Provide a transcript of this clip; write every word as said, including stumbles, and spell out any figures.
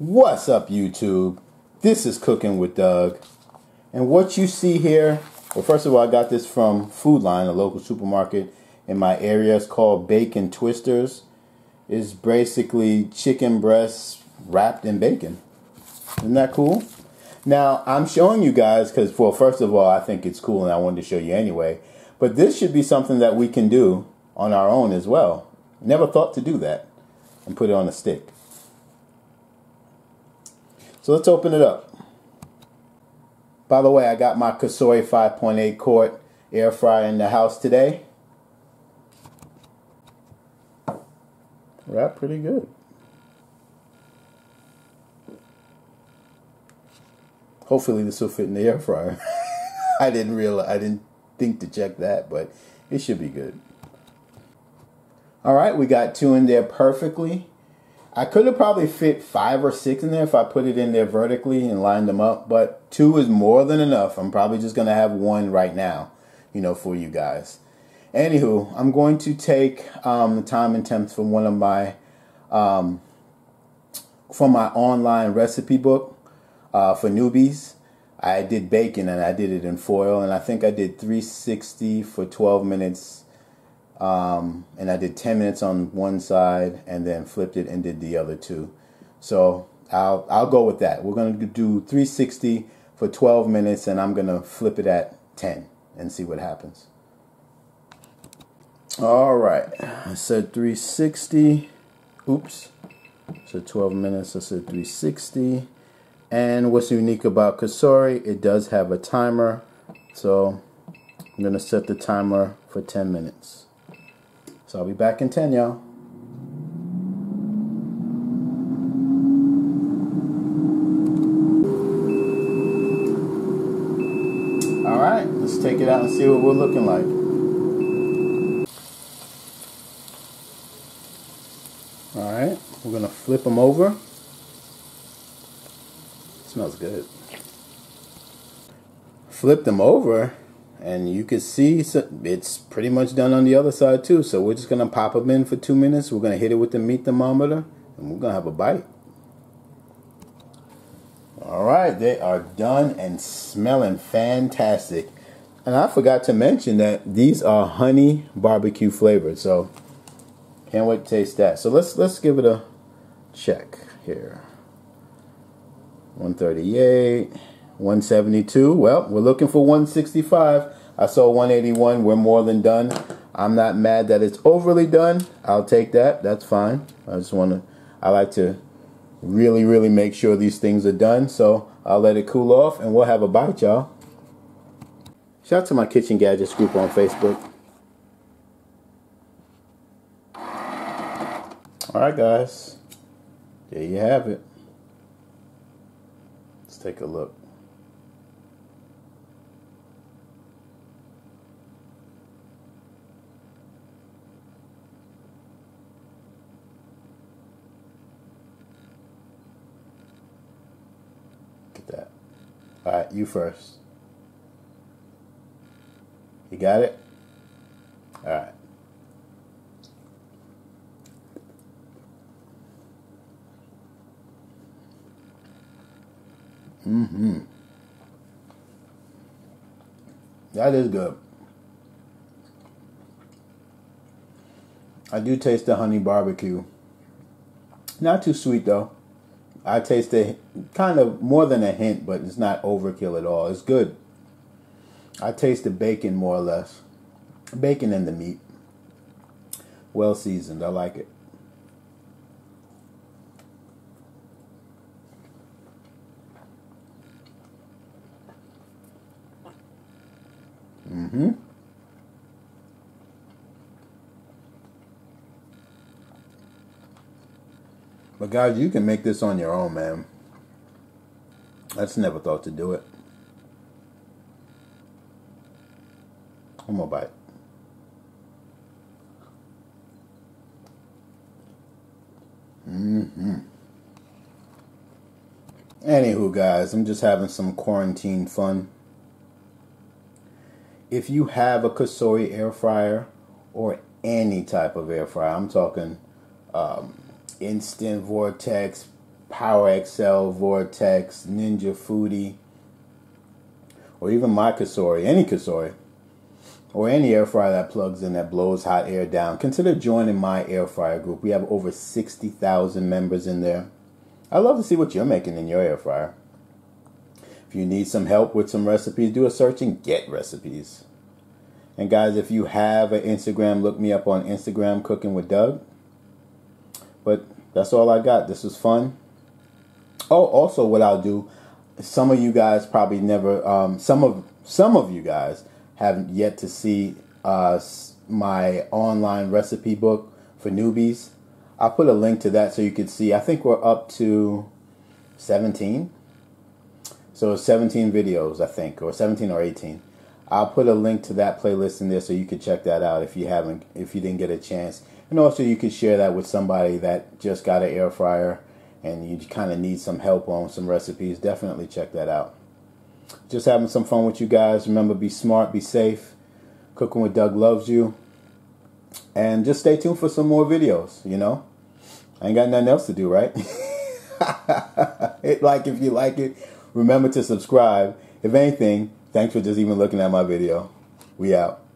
What's up, YouTube? This is Cooking with Doug, and what you see here, well, first of all, I got this from Food-Lion, a local supermarket in my area. It's called Bacon Twisters. It's basically chicken breasts wrapped in bacon. Isn't that cool? Now, I'm showing you guys because, well, first of all, I think it's cool and I wanted to show you anyway, but this should be something that we can do on our own as well. Never thought to do that and put it on a stick. So let's open it up. By the way, I got my Cosori five point eight quart air fryer in the house today. Wrapped pretty good. Hopefully this will fit in the air fryer. I didn't realize, I didn't think to check that, but it should be good. All right, we got two in there perfectly. I could have probably fit five or six in there if I put it in there vertically and lined them up, but two is more than enough. I'm probably just going to have one right now, you know, for you guys. Anywho, I'm going to take um, the time and temps from one of my, um, from my online recipe book uh, for newbies. I did bacon and I did it in foil, and I think I did three sixty for twelve minutes. Um, and I did ten minutes on one side and then flipped it and did the other two. So I'll, I'll go with that. We're going to do three sixty for twelve minutes, and I'm going to flip it at ten and see what happens. All right. I said three sixty. Oops. So twelve minutes. I said three sixty. And what's unique about Cosori, it does have a timer. So I'm going to set the timer for ten minutes. So I'll be back in ten, y'all. All right, let's take it out and see what we're looking like. All right, we're gonna flip them over. It smells good. Flip them over. And you can see it's pretty much done on the other side too. So we're just going to pop them in for two minutes. We're going to hit it with the meat thermometer. And we're going to have a bite. Alright, they are done and smelling fantastic. And I forgot to mention that these are honey barbecue flavored. So can't wait to taste that. So let's, let's give it a check here. one thirty-eight. one seventy-two. Well, we're looking for one sixty-five. I saw one eighty-one. We're more than done. I'm not mad that it's overly done. I'll take that. That's fine. I just want to, I like to really, really make sure these things are done. So I'll let it cool off and we'll have a bite, y'all. Shout out to my Kitchen Gadgets group on Facebook. All right, guys. There you have it. Let's take a look. That. All right, you first. You got it? All right. Mm-hmm. That is good. I do taste the honey barbecue. Not too sweet, though. I taste a kind of more than a hint, but it's not overkill at all. It's good. I taste the bacon more or less. Bacon and the meat. Well seasoned. I like it. Mm-hmm. But guys, you can make this on your own, man. I just never thought to do it. One more bite. Mm-hmm. Anywho, guys, I'm just having some quarantine fun. If you have a Cosori air fryer or any type of air fryer, I'm talking... Um, Instant Vortex, Power X L Vortex, Ninja Foodie, or even my Cosori, any Cosori, or any air fryer that plugs in that blows hot air down, consider joining my air fryer group. We have over sixty thousand members in there. I'd love to see what you're making in your air fryer. If you need some help with some recipes, do a search and get recipes. And guys, if you have an Instagram, look me up on Instagram, Cooking with Doug. But that's all I got. This was fun. Oh, also what I'll do, some of you guys probably never, um, some of some of you guys haven't yet to see uh, my online recipe book for newbies. I'll put a link to that so you can see. I think we're up to seventeen. So seventeen videos, I think, or seventeen or eighteen. I'll put a link to that playlist in there so you can check that out if you haven't, if you didn't get a chance. And also you can share that with somebody that just got an air fryer and you kind of need some help on some recipes. Definitely check that out. Just having some fun with you guys. Remember, be smart, be safe. Cooking with Doug loves you. And just stay tuned for some more videos, you know. I ain't got nothing else to do, right? Hit like if you like it. Remember to subscribe. If anything, thanks for just even looking at my video. We out.